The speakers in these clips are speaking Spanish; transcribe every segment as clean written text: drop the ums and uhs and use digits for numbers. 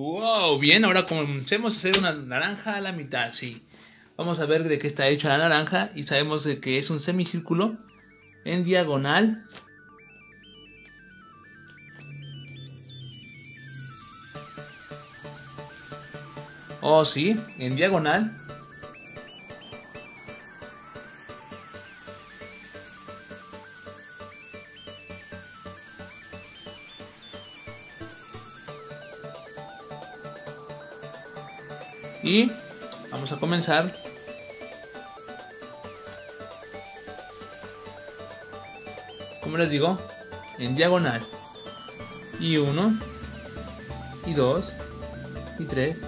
Wow, bien, ahora comencemos a hacer una naranja a la mitad, sí. Vamos a ver de qué está hecha la naranja y sabemos de que es un semicírculo en diagonal. Oh, sí, en diagonal. Y vamos a comenzar como les digo en diagonal y 1 y 2 y 3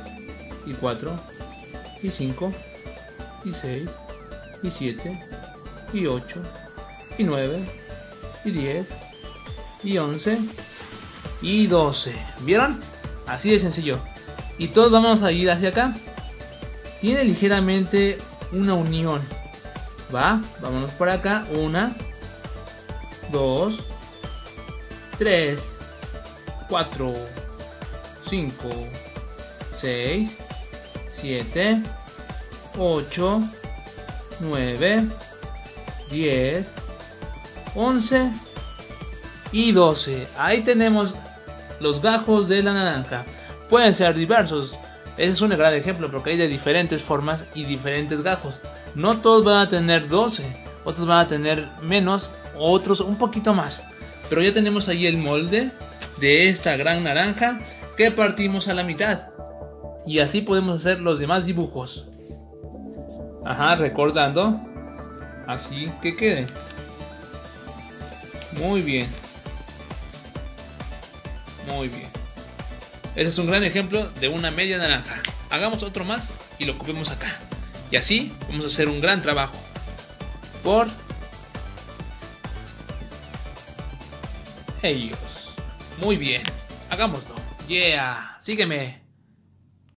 y 4 y 5 y 6 y 7 y 8 y 9 y 10 y 11 y 12. ¿Vieron? Así de sencillo. Y todos vamos a ir hacia acá. Tiene ligeramente una unión. Va, vámonos por acá. 1, 2, 3, 4, 5, 6, 7, 8, 9, 10, 11 y 12. Ahí tenemos los gajos de la naranja. Pueden ser diversos. Ese es un gran ejemplo porque hay de diferentes formas y diferentes gajos. No todos van a tener 12, otros van a tener menos, otros un poquito más. Pero ya tenemos ahí el molde de esta gran naranja que partimos a la mitad. Y así podemos hacer los demás dibujos. Ajá, recordando así que quede. Muy bien. Muy bien. Ese es un gran ejemplo de una media naranja. Hagamos otro más y lo copiamos acá. Y así vamos a hacer un gran trabajo. Por ellos. Muy bien. Hagámoslo. Yeah. Sígueme.